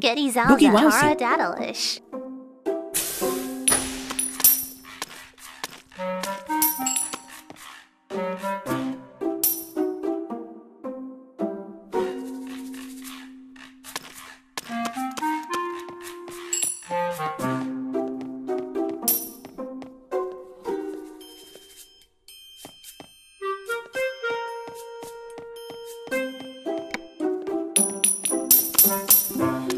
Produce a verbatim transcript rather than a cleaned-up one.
Getty Zalda Hara Dadalish. Bye.